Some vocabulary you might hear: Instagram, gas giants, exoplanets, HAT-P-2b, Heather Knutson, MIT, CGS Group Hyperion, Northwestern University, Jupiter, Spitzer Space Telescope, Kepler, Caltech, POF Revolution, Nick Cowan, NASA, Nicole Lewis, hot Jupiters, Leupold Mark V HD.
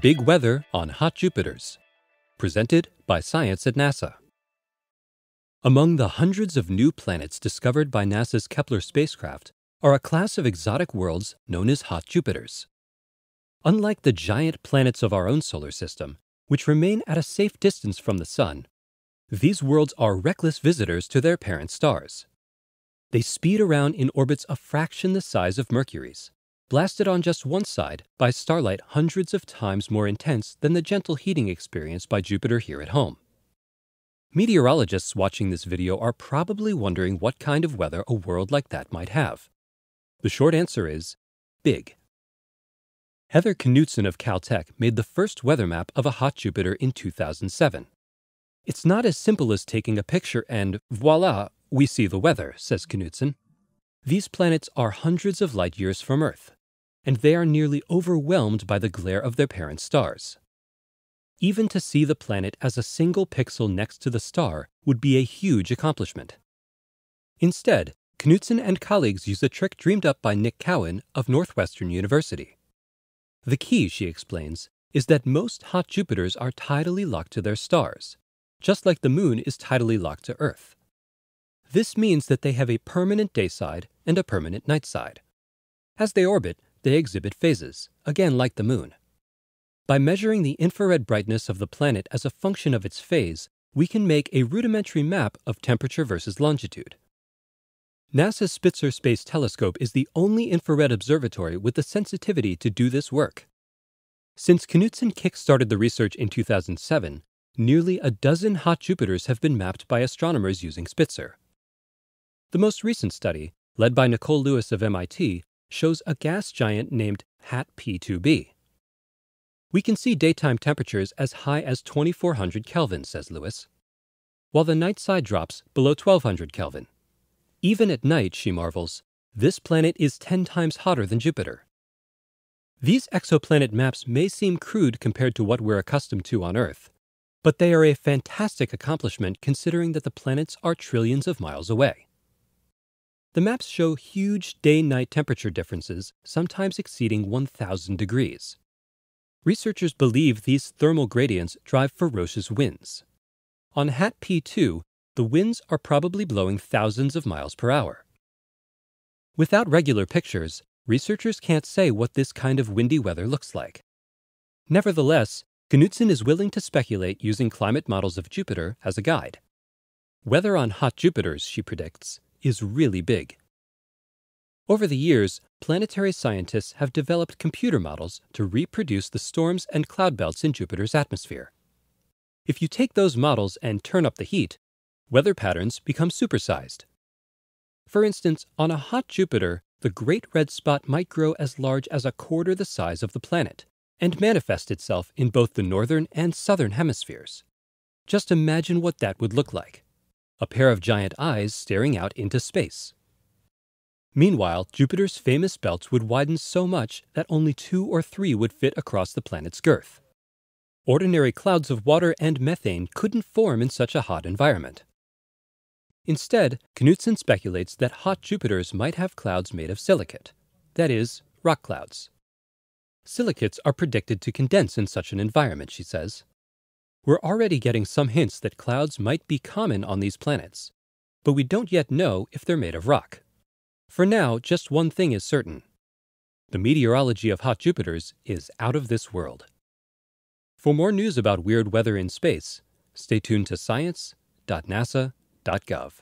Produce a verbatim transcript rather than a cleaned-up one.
Big Weather on Hot Jupiters, presented by Science at NASA. Among the hundreds of new planets discovered by NASA's Kepler spacecraft are a class of exotic worlds known as hot Jupiters. Unlike the giant planets of our own solar system, which remain at a safe distance from the sun, these worlds are reckless visitors to their parent stars. They speed around in orbits a fraction the size of Mercury's, blasted on just one side by starlight hundreds of times more intense than the gentle heating experienced by Jupiter here at home. Meteorologists watching this video are probably wondering what kind of weather a world like that might have. The short answer is big. Heather Knutson of Caltech made the first weather map of a hot Jupiter in two thousand seven. "It's not as simple as taking a picture and, voila, we see the weather," says Knutson. "These planets are hundreds of light years from Earth, and they are nearly overwhelmed by the glare of their parent stars. Even to see the planet as a single pixel next to the star would be a huge accomplishment." Instead, Knutson and colleagues used a trick dreamed up by Nick Cowan of Northwestern University. The key, she explains, is that most hot Jupiters are tidally locked to their stars, just like the moon is tidally locked to Earth. This means that they have a permanent day side and a permanent night side. As they orbit, they exhibit phases, again like the moon. By measuring the infrared brightness of the planet as a function of its phase, we can make a rudimentary map of temperature versus longitude. NASA's Spitzer Space Telescope is the only infrared observatory with the sensitivity to do this work. Since Knutson kick-started the research in two thousand seven, nearly a dozen hot Jupiters have been mapped by astronomers using Spitzer. The most recent study, led by Nicole Lewis of M I T, shows a gas giant named H A T P two b. "We can see daytime temperatures as high as twenty-four hundred Kelvin," says Lewis, "while the night side drops below twelve hundred Kelvin. Even at night," she marvels, "this planet is ten times hotter than Jupiter." These exoplanet maps may seem crude compared to what we're accustomed to on Earth, but they are a fantastic accomplishment considering that the planets are trillions of miles away. The maps show huge day-night temperature differences, sometimes exceeding one thousand degrees. Researchers believe these thermal gradients drive ferocious winds. On H A T P two, the winds are probably blowing thousands of miles per hour. Without regular pictures, researchers can't say what this kind of windy weather looks like. Nevertheless, Knutson is willing to speculate using climate models of Jupiter as a guide. Weather on hot Jupiters, she predicts, is really big. Over the years, planetary scientists have developed computer models to reproduce the storms and cloud belts in Jupiter's atmosphere. If you take those models and turn up the heat, weather patterns become supersized. For instance, on a hot Jupiter, the Great Red Spot might grow as large as a quarter the size of the planet and manifest itself in both the northern and southern hemispheres. Just imagine what that would look like. A pair of giant eyes staring out into space. Meanwhile, Jupiter's famous belts would widen so much that only two or three would fit across the planet's girth. Ordinary clouds of water and methane couldn't form in such a hot environment. Instead, Knutson speculates that hot Jupiters might have clouds made of silicate, that is, rock clouds. "Silicates are predicted to condense in such an environment," she says. "We're already getting some hints that clouds might be common on these planets, but we don't yet know if they're made of rock. For now, just one thing is certain. The meteorology of hot Jupiters is out of this world." For more news about weird weather in space, stay tuned to science dot nasa dot gov.